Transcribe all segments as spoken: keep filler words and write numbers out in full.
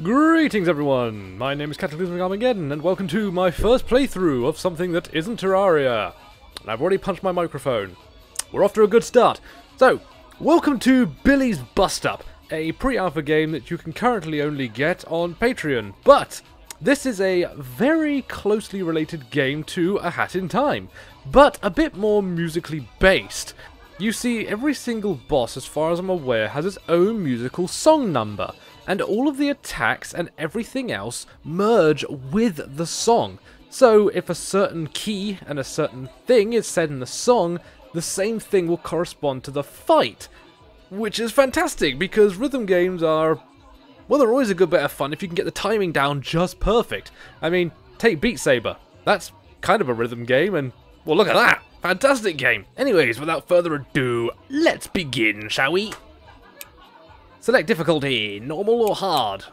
Greetings everyone, my name is Cataclysmic Armageddon and welcome to my first playthrough of something that isn't Terraria. And I've already punched my microphone. We're off to a good start. So, welcome to Billie Bust Up, a pre-alpha game that you can currently only get on Patreon. But this is a very closely related game to A Hat in Time, but a bit more musically based. You see, every single boss, as far as I'm aware, has its own musical song number, and all of the attacks and everything else merge with the song. So if a certain key and a certain thing is said in the song, the same thing will correspond to the fight. Which is fantastic, because rhythm games are, well, they're always a good bit of fun if you can get the timing down just perfect. I mean, take Beat Saber. That's kind of a rhythm game, and, well, look at that! Fantastic game! Anyways, without further ado, let's begin, shall we? Select difficulty, normal or hard?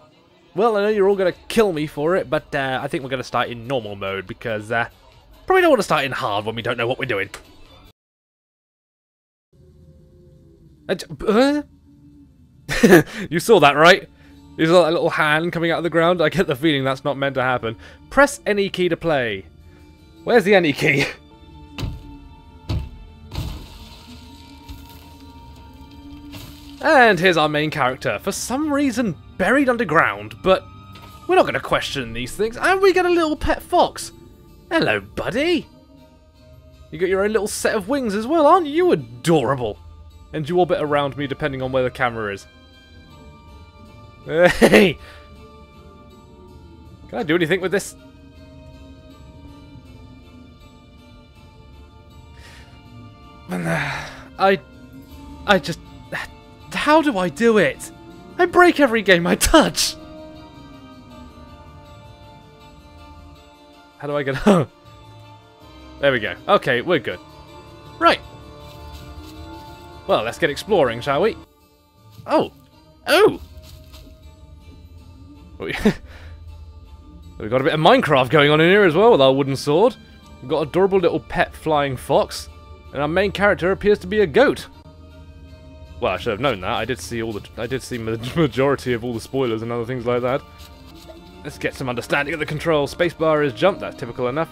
Well, I know you're all going to kill me for it, but uh, I think we're going to start in normal mode because uh, probably don't want to start in hard when we don't know what we're doing. And, uh? You saw that, right? You saw that little hand coming out of the ground? I get the feeling that's not meant to happen. Press any key to play. Where's the any key? And here's our main character, for some reason buried underground, but we're not going to question these things. And we get a little pet fox. Hello, buddy. You got your own little set of wings as well, aren't you adorable? And you orbit around me depending on where the camera is. Hey! Can I do anything with this? I... I just... How do I do it? I break every game I touch! How do I get home? There we go. Okay, we're good. Right. Well, let's get exploring, shall we? Oh! Oh! We've got a bit of Minecraft going on in here as well with our wooden sword. We've got an adorable little pet flying fox. And our main character appears to be a goat. Well, I should have known that. I did see all the I did see the majority of all the spoilers and other things like that. Let's get some understanding of the control. Spacebar is jump. That's typical enough.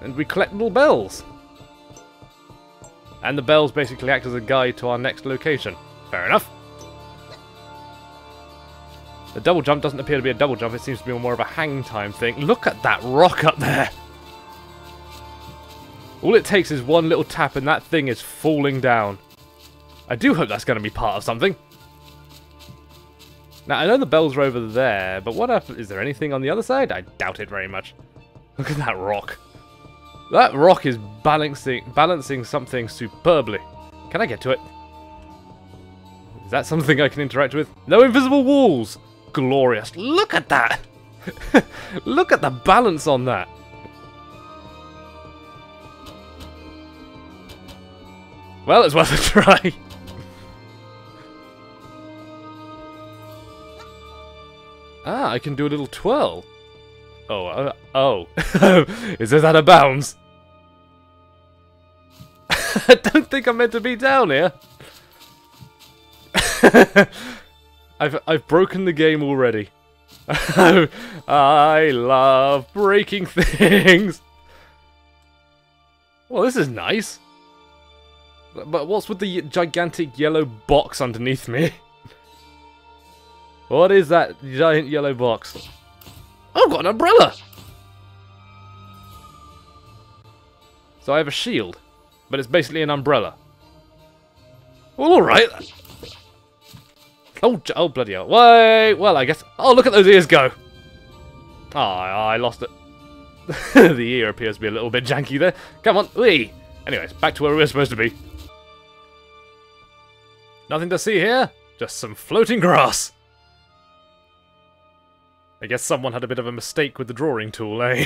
And we collect little bells. And the bells basically act as a guide to our next location. Fair enough. The double jump doesn't appear to be a double jump. It seems to be more of a hang time thing. Look at that rock up there. All it takes is one little tap and that thing is falling down. I do hope that's going to be part of something. Now, I know the bells are over there, but what if, is there anything on the other side? I doubt it very much. Look at that rock. That rock is balancing balancing something superbly. Can I get to it? Is that something I can interact with? No invisible walls! Glorious. Look at that! Look at the balance on that. Well, it's worth a try. Ah, I can do a little twirl. Oh, uh, oh. Is this out of bounds? I don't think I'm meant to be down here. I've, I've broken the game already. I love breaking things. Well, this is nice. But what's with the gigantic yellow box underneath me? What is that giant yellow box? I've got an umbrella! So I have a shield, but it's basically an umbrella. Well, alright. Oh, oh, bloody hell. Wait, well, I guess... Oh, look at those ears go! Oh, I lost it. The ear appears to be a little bit janky there. Come on, wee! Anyways, back to where we were supposed to be. Nothing to see here, just some floating grass. I guess someone had a bit of a mistake with the drawing tool, eh?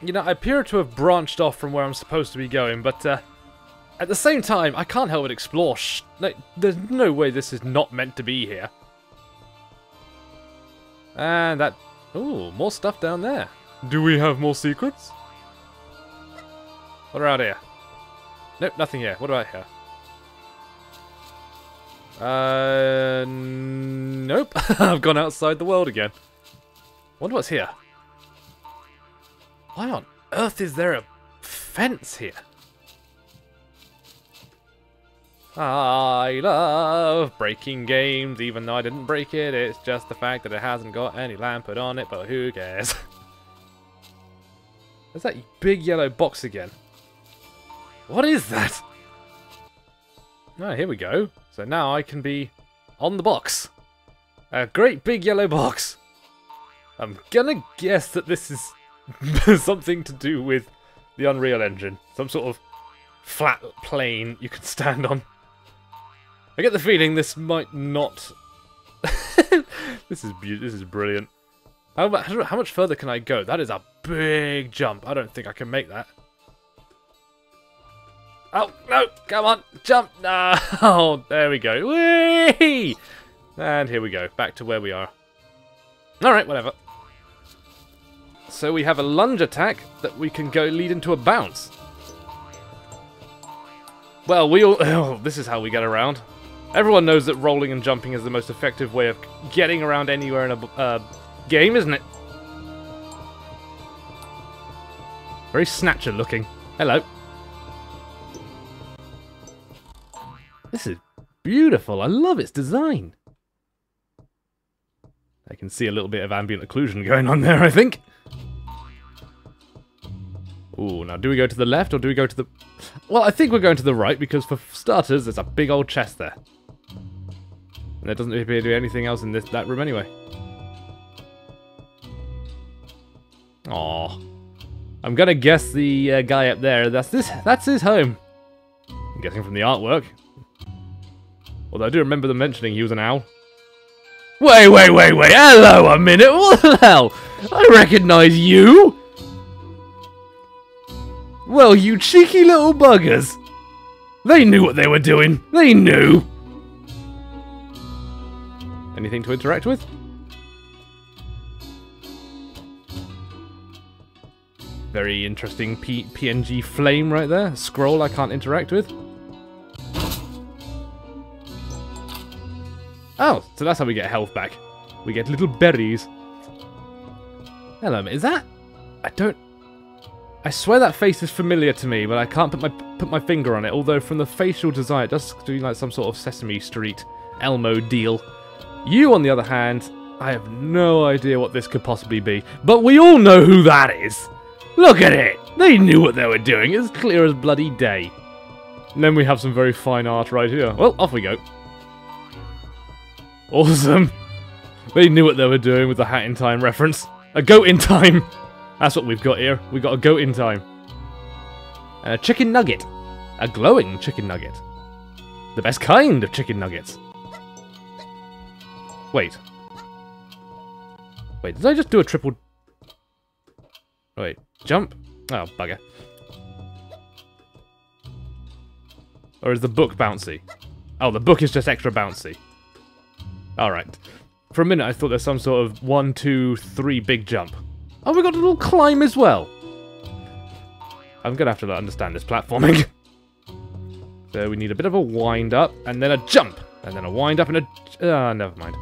You know, I appear to have branched off from where I'm supposed to be going, but uh, at the same time, I can't help but explore. Sh like, there's no way this is not meant to be here. And that... Ooh, more stuff down there. Do we have more secrets? What are out here? Nope, nothing here. What about here? Uh, nope. I've gone outside the world again. Wonder what's here. Why on earth is there a fence here? I love breaking games, even though I didn't break it. It's just the fact that it hasn't got any land put on it, but who cares? There's that big yellow box again. What is that? Oh, here we go. So now I can be on the box. A great big yellow box. I'm gonna guess that this is something to do with the Unreal Engine. Some sort of flat plane you can stand on. I get the feeling this might not... This is beautiful. This is brilliant. How, how much further can I go? That is a big jump. I don't think I can make that. Oh, no, come on, jump. No, oh, there we go. Whee! And here we go, back to where we are. All right, whatever. So we have a lunge attack that we can go lead into a bounce. Well, we all... Oh, this is how we get around. Everyone knows that rolling and jumping is the most effective way of getting around anywhere in a uh, game, isn't it? Very Snatcher looking. Hello. This is beautiful. I love its design. I can see a little bit of ambient occlusion going on there, I think. Ooh, now do we go to the left or do we go to the... Well, I think we're going to the right because for starters, there's a big old chest there. And there doesn't appear to be anything else in this that room anyway. Aww. I'm going to guess the uh, guy up there, that's, this, that's his home. I'm guessing from the artwork. Although I do remember them mentioning he was an owl. Wait, wait, wait, wait, hello a minute, what the hell? I recognise you! Well, you cheeky little buggers! They knew what they were doing, they knew! Anything to interact with? Very interesting P PNG flame right there, scroll I can't interact with. Oh, so that's how we get health back. We get little berries. Hello, is that? I don't. I swear that face is familiar to me, but I can't put my put my finger on it. Although from the facial design, it does do like some sort of Sesame Street Elmo deal. You, on the other hand, I have no idea what this could possibly be. But we all know who that is. Look at it. They knew what they were doing. It's clear as bloody day. And then we have some very fine art right here. Well, off we go. Awesome. They knew what they were doing with the Hat in Time reference. A goat in time. That's what we've got here. We've got a goat in time. And a chicken nugget. A glowing chicken nugget. The best kind of chicken nuggets. Wait. Wait, did I just do a triple... Wait, jump? Oh, bugger. Or is the book bouncy? Oh, the book is just extra bouncy. Alright. For a minute I thought there's some sort of one, two, three big jump. Oh, we got a little climb as well. I'm gonna have to understand this platforming. So we need a bit of a wind up and then a jump. And then a wind up and a... Ah, uh, never mind.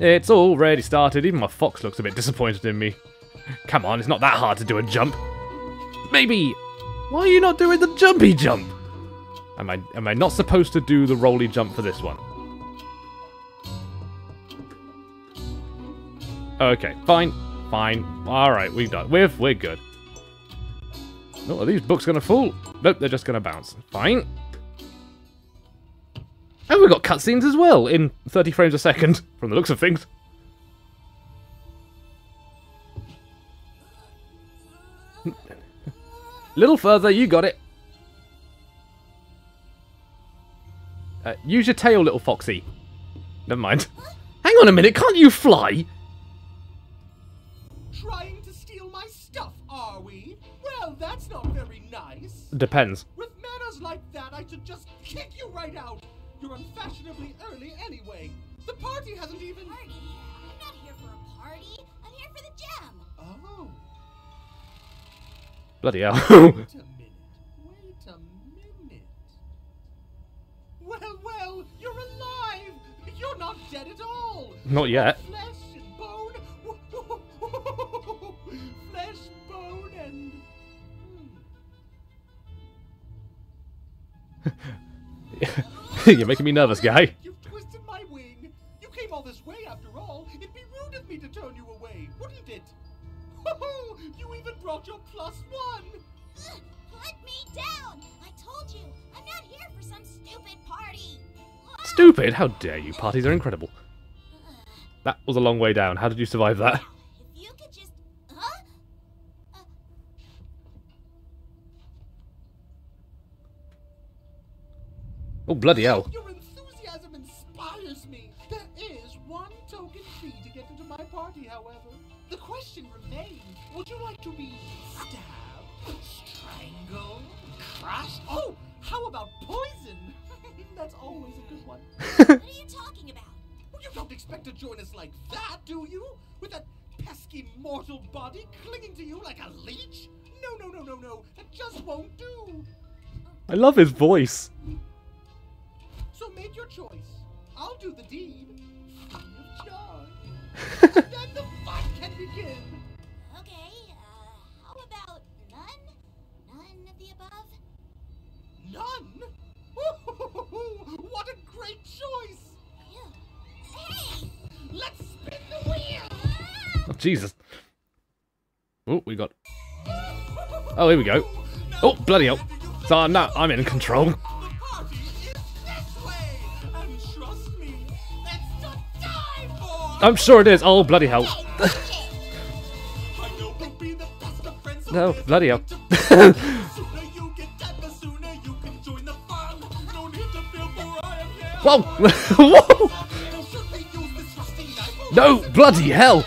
It's already started. Even my fox looks a bit disappointed in me. Come on, it's not that hard to do a jump. Maybe. Why are you not doing the jumpy jump? Am I, am I not supposed to do the rolly jump for this one? Okay, fine, fine. All right, we've done. We're we're good. Oh, are these books gonna fall? Nope, they're just gonna bounce. Fine. And we've got cutscenes as well in thirty frames a second, from the looks of things. Little further, you got it. Uh, use your tail, little foxy. Never mind. Hang on a minute, can't you fly? Trying to steal my stuff, are we? Well, that's not very nice. Depends. With manners like that, I should just kick you right out. You're unfashionably early anyway. The party hasn't even... Party? I'm not here for a party. I'm here for the gem. Oh. Bloody hell. Wait a minute. Wait a minute. Well, well, Not yet. Flesh, bone, flesh, bone, and you're making me nervous, guy. You've twisted my wing. You came all this way after all. It'd be rude of me to turn you away, wouldn't it? Oh, you even brought your plus one. Ugh, put me down. I told you, I'm not here for some stupid party. Stupid? How dare you? Parties are incredible. That was a long way down. How did you survive that? If you could just... Huh? Uh... Oh, bloody hell. Your enthusiasm inspires me. There is one token fee to get into my party, however. The question remains, would you like to be stabbed, strangled, crushed? Oh, how about poison? That's always a good one. What are you talking about? You don't expect to join us like that, do you? With that pesky mortal body clinging to you like a leech? No, no, no, no, no. That just won't do. I love his voice. So make your choice. I'll do the deed. Free of charge. And then the fight can begin. Okay, uh, how about none? None of the above? None? What a great choice! Hey, let's spin the wheel. Oh, Jesus. Oh, we got... Oh, here we go. Oh, bloody hell. So now I'm in control. The party is this way, and trust me, that's to die for. I'm sure it is. Oh, bloody hell. No, bloody hell. Whoa! Whoa! No, bloody hell!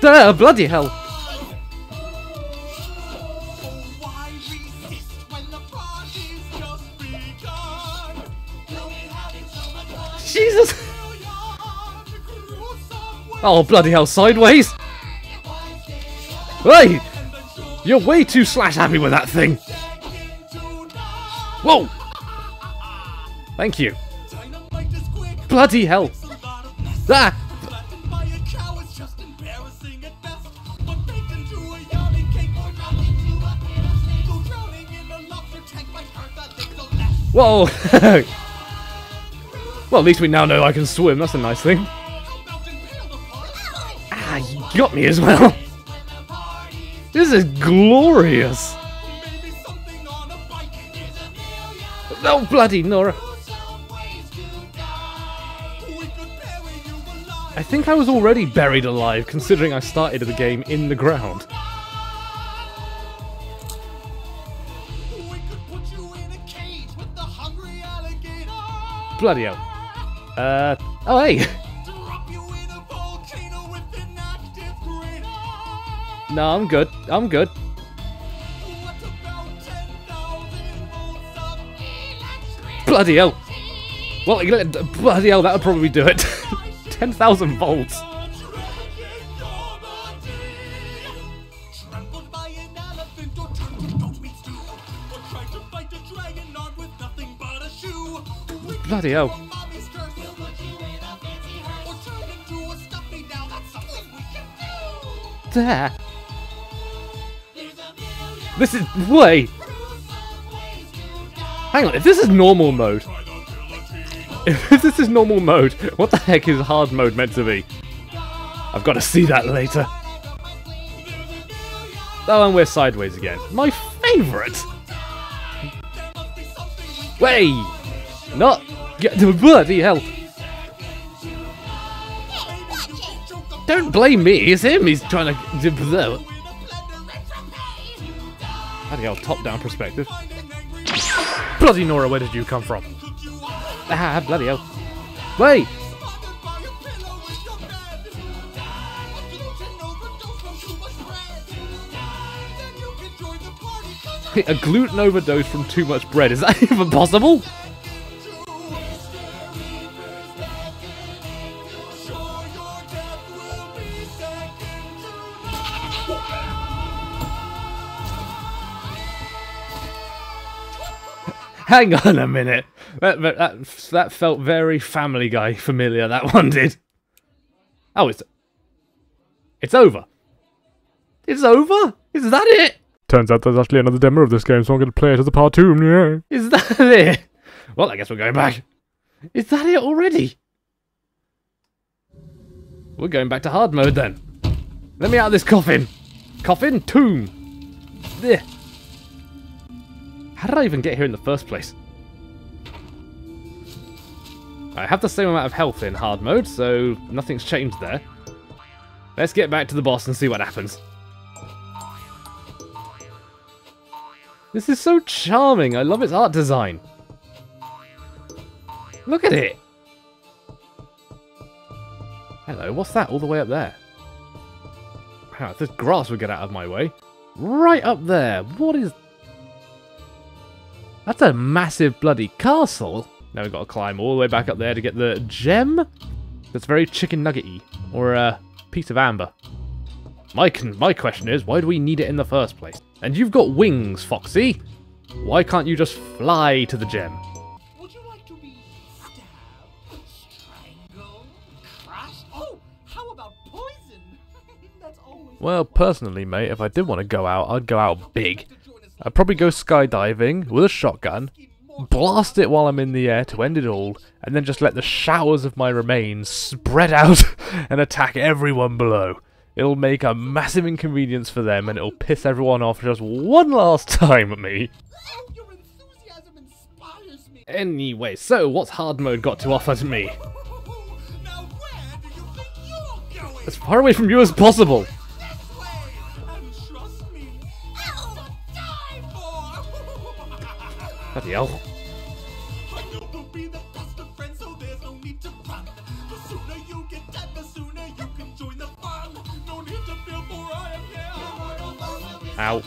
Duh, bloody hell! Jesus! Oh, bloody hell, sideways! Hey! You're way too slash happy with that thing! Whoa! Thank you. Bloody hell. Ah! Whoa! Well, at least we now know I can swim. That's a nice thing. Ah, you got me as well. This is glorious. Oh, bloody Nora. I think I was already buried alive, considering I started the game in the ground. Bloody hell. Uh, oh hey! No, I'm good, I'm good. Bloody hell. Well, bloody hell, that'll probably do it. ten thousand volts. Bloody hell. There. This is... Wait. Hang on, if this is normal mode... If this is normal mode, what the heck is hard mode meant to be? I've got to see that later. Oh, and we're sideways again. My favourite! Way! Not... Bloody hell! Don't blame me, it's him he's trying to... Bloody hell, top-down perspective. Bloody Nora, where did you come from? Ah, bloody hell. Wait! A gluten overdose from too much bread. Is that even possible? Hang on a minute. That, that, that felt very Family Guy familiar, that one did. Oh, it's... It's over. It's over? Is that it? Turns out there's actually another demo of this game, so I'm going to play it as a part two. Yeah. Is that it? Well, I guess we're going back. Is that it already? We're going back to hard mode then. Let me out of this coffin. Coffin? Tomb. There. How did I even get here in the first place? I have the same amount of health in hard mode, so nothing's changed there. Let's get back to the boss and see what happens. This is so charming. I love its art design. Look at it. Hello, what's that all the way up there? Wow, if this grass would get out of my way. Right up there. What is... That's a massive bloody castle. Now we've got to climb all the way back up there to get the gem. That's very chicken nugget-y. Or a piece of amber. My, con my question is, why do we need it in the first place? And you've got wings, Foxy. Why can't you just fly to the gem? Would you like to be stabbed, strangled, crushed? Oh, how about poison? That's always... Well, personally, mate, if I did want to go out, I'd go out big. I'd probably go skydiving with a shotgun, blast it while I'm in the air to end it all, and then just let the showers of my remains spread out and attack everyone below. It'll make a massive inconvenience for them, and it'll piss everyone off just one last time at me. Oh, your enthusiasm inspires me. Anyway, so what's hard mode got to offer to me? Now where do you think you're going? As far away from you as possible. Bloody hell. Ow.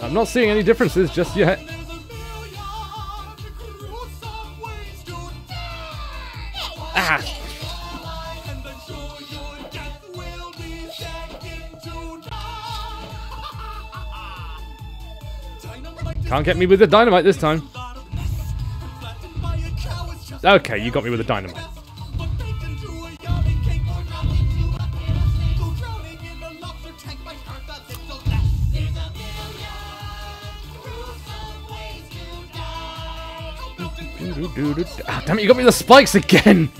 I'm not seeing any differences just yet. Ah. Can't get me with the dynamite this time. Okay, you got me with the dynamite. Ah, damn it, you got me with the spikes again!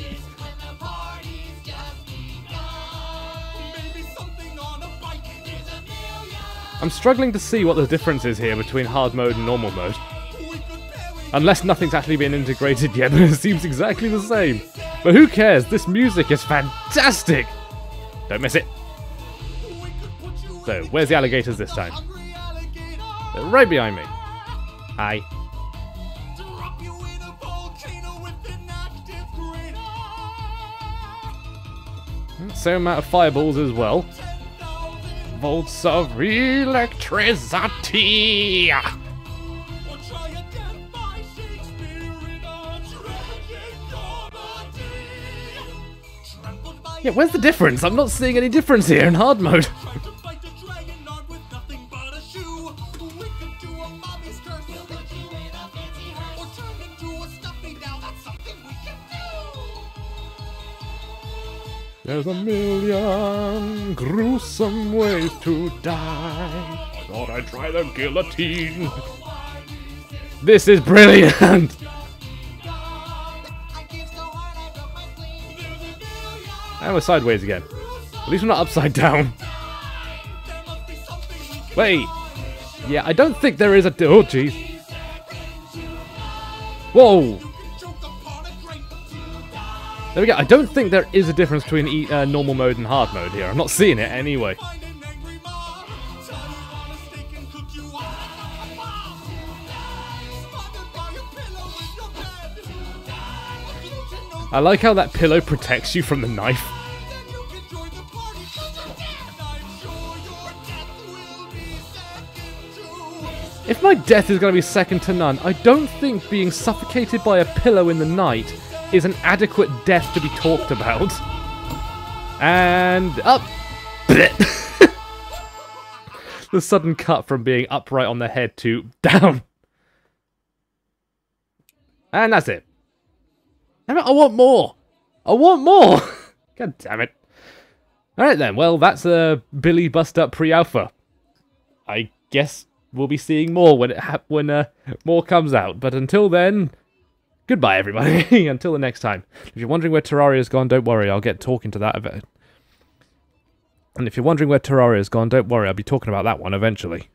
I'm struggling to see what the difference is here between hard mode and normal mode. Unless nothing's actually been integrated yet, but it seems exactly the same. But who cares? This music is fantastic! Don't miss it. So, where's the alligators this time? They're right behind me. Hi. Same amount of fireballs as well. Volts of electricity! Yeah, where's the difference? I'm not seeing any difference here in hard mode. There's a million gruesome ways to die. I thought I'd try the guillotine. This is brilliant! And we're sideways again. At least we're not upside down. Wait. Yeah, I don't think there is a... Oh, jeez. Whoa. There we go. I don't think there is a difference between e uh, normal mode and hard mode here. I'm not seeing it anyway. I like how that pillow protects you from the knife. If my death is going to be second to none, I don't think being suffocated by a pillow in the night is an adequate death to be talked about. And up. The sudden cut from being upright on the head to down. And that's it. I want more. I want more. God damn it. Alright then, well, that's a Billie Bust Up pre-alpha. I guess we'll be seeing more when it ha when uh, more comes out. But until then, goodbye everybody. Until the next time. If you're wondering where Terraria's gone, don't worry. I'll get talking to that event. And if you're wondering where Terraria's gone, don't worry. I'll be talking about that one eventually.